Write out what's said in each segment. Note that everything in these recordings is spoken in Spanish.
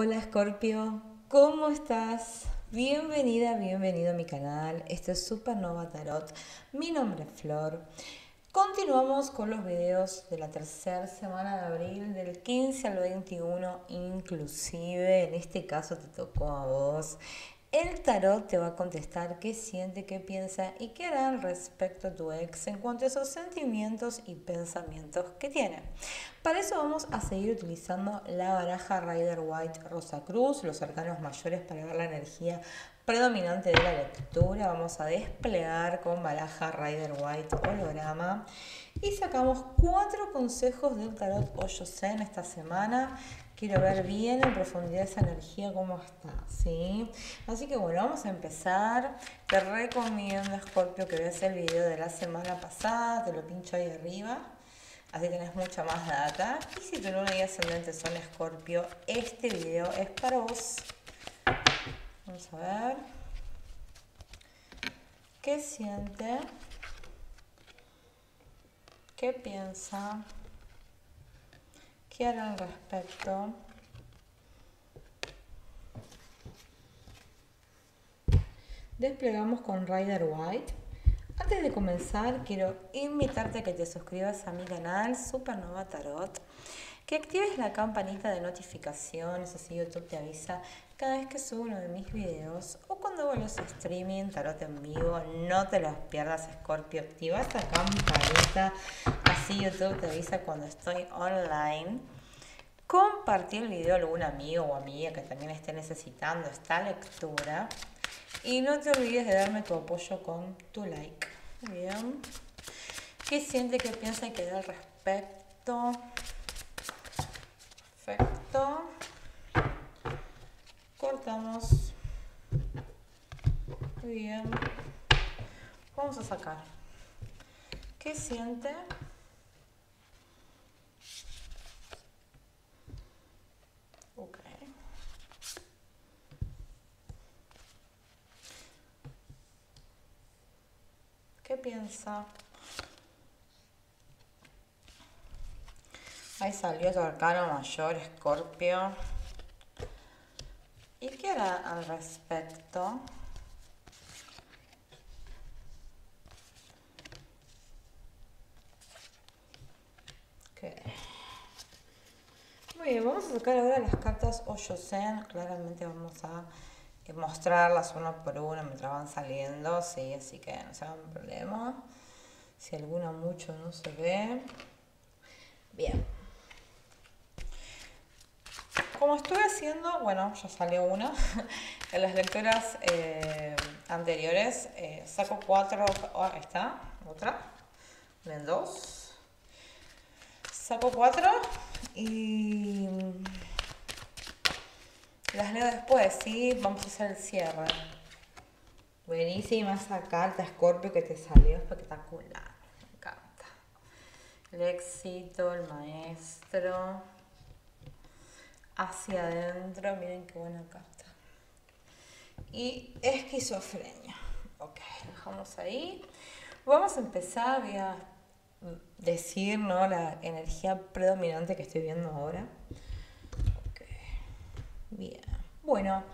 Hola Escorpio, ¿cómo estás? Bienvenida, bienvenido a mi canal. Este es Supernova Tarot. Mi nombre es Flor. Continuamos con los videos de la tercera semana de abril, del 15 al 21 inclusive. En este caso te tocó a vos. El tarot te va a contestar qué siente, qué piensa y qué hará respecto a tu ex en cuanto a esos sentimientos y pensamientos que tiene. Para eso vamos a seguir utilizando la baraja Rider-Waite Rosa Cruz, los arcanos mayores, para ver la energía predominante de la lectura. Vamos a desplegar con baraja Rider-Waite holograma y sacamos 4 consejos del tarot Osho Zen esta semana. Quiero ver bien en profundidad esa energía, cómo está, ¿sí? Así que bueno, vamos a empezar. Te recomiendo, Escorpio, que veas el video de la semana pasada. Te lo pincho ahí arriba, así tenés mucha más data. Y si tu luna y ascendente son Escorpio, este video es para vos. Vamos a ver. ¿Qué siente? ¿Qué piensa? ¿Qué hará al respecto? Desplegamos con Rider-Waite. Antes de comenzar, quiero invitarte a que te suscribas a mi canal Supernova Tarot, que actives la campanita de notificaciones, así YouTube te avisa cada vez que subo uno de mis videos o cuando hago los streaming tarot en vivo. No te los pierdas, Escorpio. Activa esta campanita, así YouTube te avisa cuando estoy online. Compartir el video a algún amigo o amiga que también esté necesitando esta lectura. Y no te olvides de darme tu apoyo con tu like. Muy bien. ¿Qué siente, qué piensa y qué da al respecto? Perfecto. Cortamos. Muy bien. Vamos a sacar. ¿Qué siente? Ok. ¿Qué piensa? Ahí salió tu arcano mayor, Escorpio. ¿Y qué hará al respecto? Okay. Muy bien, vamos a sacar ahora las cartas Osho Zen. Claramente vamos a mostrarlas una por una mientras van saliendo, ¿sí? Así que no se hagan problema si alguna mucho no se ve. Bien. Como estuve haciendo, bueno, ya salió una, en las lecturas anteriores, saco 4, oh, está, otra, ven 2, saco 4 y las leo después, ¿sí? Vamos a hacer el cierre. Buenísima esa carta, Escorpio, que te salió espectacular, me encanta. El éxito, el maestro. Hacia adentro, miren qué buena carta. Y esquizofrenia. Ok, dejamos ahí. Vamos a empezar, voy a decir, ¿no?, la energía predominante que estoy viendo ahora. Ok, bien. Bueno,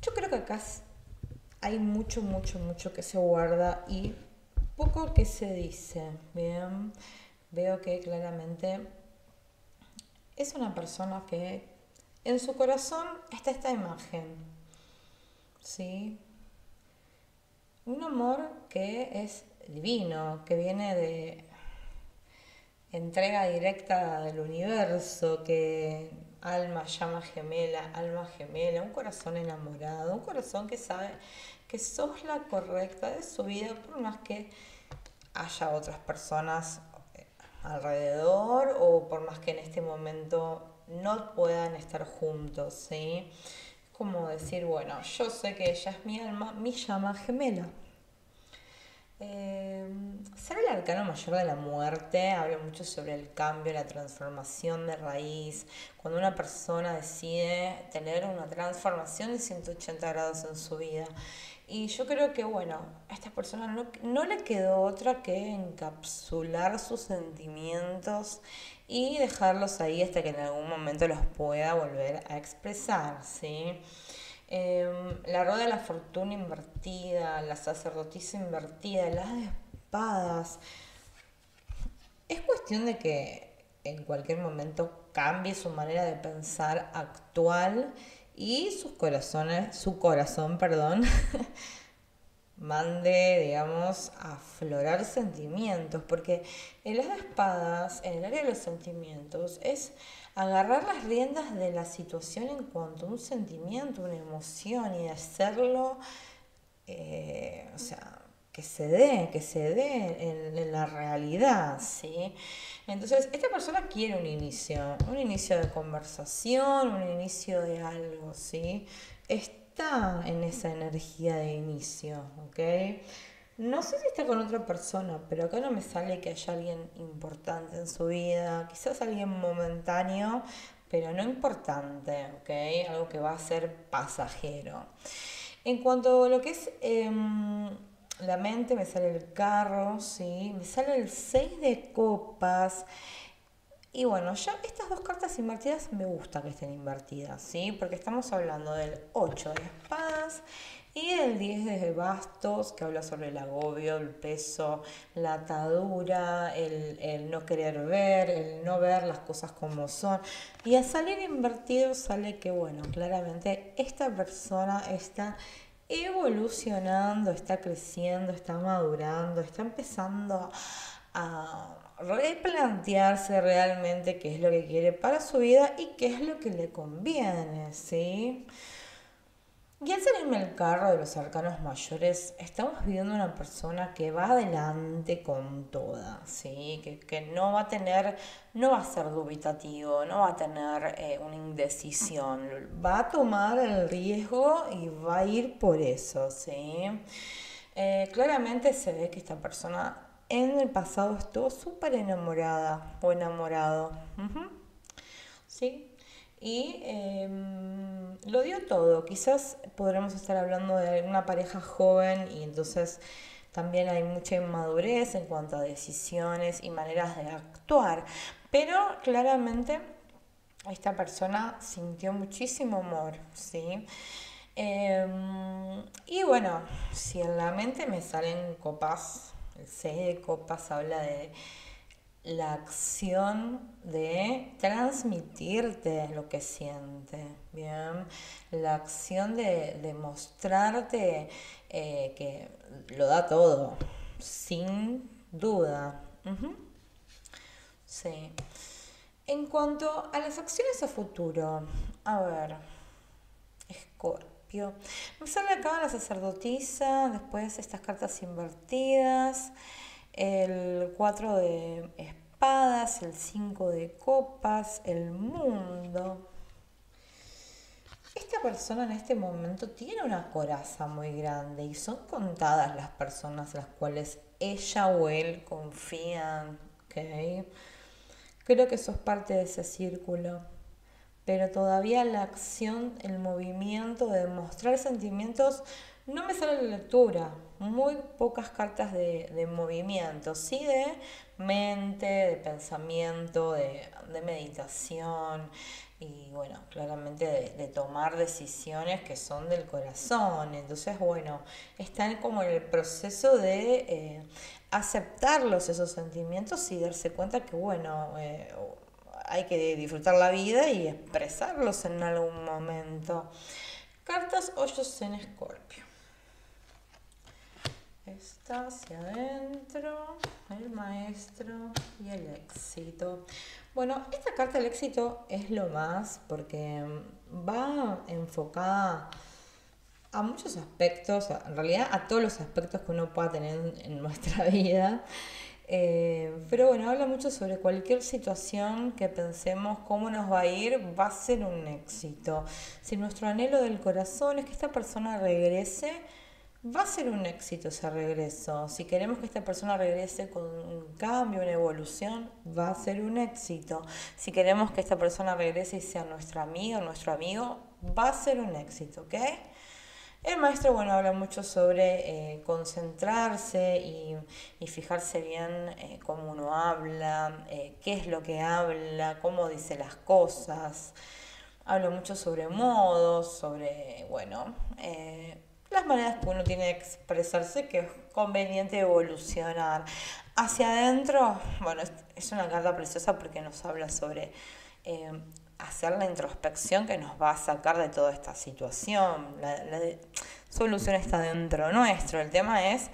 yo creo que acá hay mucho, mucho, mucho que se guarda y poco que se dice. Bien, veo que claramente es una persona que en su corazón está esta imagen, ¿sí? Un amor que es divino, que viene de entrega directa del universo, que alma, llama gemela, alma gemela, un corazón enamorado, un corazón que sabe que sos la correcta de su vida, por más que haya otras personas alrededor o por más que en este momento no puedan estar juntos, ¿sí? Es como decir, bueno, yo sé que ella es mi alma, mi llama gemela. Será el arcano mayor de la muerte, habla mucho sobre el cambio, la transformación de raíz, cuando una persona decide tener una transformación de 180 grados en su vida. Y yo creo que, bueno, a esta persona no le quedó otra que encapsular sus sentimientos y dejarlos ahí hasta que en algún momento los pueda volver a expresar, ¿sí? La rueda de la fortuna invertida, la sacerdotisa invertida, las de espadas. Es cuestión de que en cualquier momento cambie su manera de pensar actual y su corazón, mande, digamos, a aflorar sentimientos, porque el as de espadas, en el área de los sentimientos, es agarrar las riendas de la situación en cuanto a un sentimiento, una emoción, y hacerlo, o sea, que se dé en la realidad, ¿sí? Entonces, esta persona quiere un inicio de conversación, un inicio de algo, ¿sí? Está en esa energía de inicio, ¿ok? No sé si está con otra persona, pero acá no me sale que haya alguien importante en su vida, quizás alguien momentáneo, pero no importante, ¿ok? Algo que va a ser pasajero. En cuanto a lo que es la mente, me sale el carro, ¿sí? Me sale el 6 de copas. Y bueno, ya estas dos cartas invertidas me gusta que estén invertidas, ¿sí? Porque estamos hablando del 8 de espadas y del 10 de bastos, que habla sobre el agobio, el peso, la atadura, el no querer ver, el no ver las cosas como son. Y al salir invertido sale que, bueno, claramente esta persona está evolucionando, está creciendo, está madurando, está empezando a replantearse realmente qué es lo que quiere para su vida y qué es lo que le conviene, ¿sí? Y al salirme el carro de los arcanos mayores, estamos viendo una persona que va adelante con toda, ¿sí? Que no va a tener, no va a ser dubitativo, no va a tener una indecisión, va a tomar el riesgo y va a ir por eso, ¿sí? Claramente se ve que esta persona en el pasado estuvo súper enamorada o enamorado, ¿sí? Y lo dio todo. Quizás podremos estar hablando de una pareja joven y entonces también hay mucha inmadurez en cuanto a decisiones y maneras de actuar. Pero claramente esta persona sintió muchísimo amor, ¿sí? Y bueno, si en la mente me salen copas, el 6 de copas habla de la acción de transmitirte lo que siente, ¿bien? La acción de mostrarte que lo da todo, sin duda. Sí. En cuanto a las acciones a futuro, a ver, Escorpio. Me sale acá la sacerdotisa, después estas cartas invertidas, el 4 de espadas, el 5 de copas, el mundo. Esta persona en este momento tiene una coraza muy grande y son contadas las personas a las cuales ella o él confían, ¿ok? Creo que sos parte de ese círculo. Pero todavía la acción, el movimiento de mostrar sentimientos, no me sale la lectura. Muy pocas cartas de movimiento, sí, de mente, de pensamiento, de meditación y bueno, claramente de tomar decisiones que son del corazón. Entonces, bueno, están como en el proceso de aceptarlos esos sentimientos y darse cuenta que, bueno, hay que disfrutar la vida y expresarlos en algún momento. Cartas Osho Zen en Escorpio. Está hacia adentro, el maestro y el éxito. Bueno, esta carta del éxito es lo más porque va enfocada a muchos aspectos, en realidad a todos los aspectos que uno pueda tener en nuestra vida. Pero bueno, habla mucho sobre cualquier situación que pensemos cómo nos va a ir, va a ser un éxito. Si nuestro anhelo del corazón es que esta persona regrese, va a ser un éxito ese regreso. Si queremos que esta persona regrese con un cambio, una evolución, va a ser un éxito. Si queremos que esta persona regrese y sea nuestra amiga o nuestro amigo, va a ser un éxito, ¿ok? El maestro, bueno, habla mucho sobre concentrarse y fijarse bien cómo uno habla, qué es lo que habla, cómo dice las cosas. Habla mucho sobre modos, sobre, bueno, las maneras que uno tiene de expresarse, que es conveniente evolucionar. Hacia adentro, bueno, es una carta preciosa porque nos habla sobre... hacer la introspección que nos va a sacar de toda esta situación. La solución está dentro nuestro. El tema es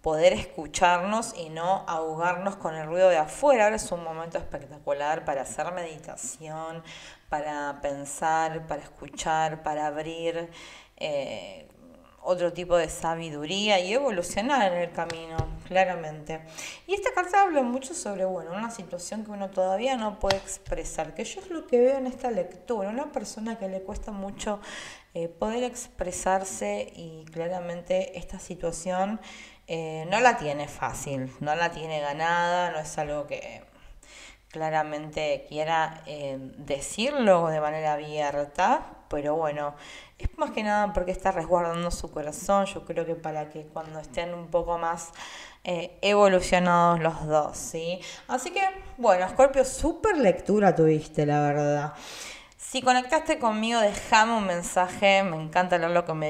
poder escucharnos y no ahogarnos con el ruido de afuera. Ahora es un momento espectacular para hacer meditación, para pensar, para escuchar, para abrir otro tipo de sabiduría y evolucionar en el camino, claramente. Y esta carta habla mucho sobre, bueno, una situación que uno todavía no puede expresar, que yo es lo que veo en esta lectura, una persona que le cuesta mucho poder expresarse y claramente esta situación no la tiene fácil, no la tiene ganada, no es algo que claramente quiera decirlo de manera abierta, pero bueno, es más que nada porque está resguardando su corazón. Yo creo que para que cuando estén un poco más evolucionados los dos, ¿sí? Así que, bueno, Escorpio, súper lectura tuviste, la verdad. Si conectaste conmigo, dejame un mensaje. Me encanta leer lo que me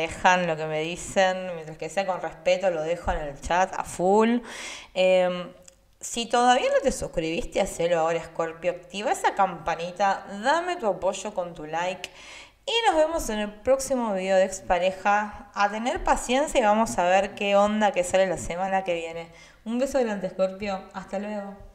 dejan, lo que me dicen. Mientras que sea con respeto, lo dejo en el chat a full. Si todavía no te suscribiste, hacelo ahora, Escorpio. Activa esa campanita, dame tu apoyo con tu like. Y nos vemos en el próximo video de Expareja. A tener paciencia y vamos a ver qué onda que sale la semana que viene. Un beso grande, Escorpio. Hasta luego.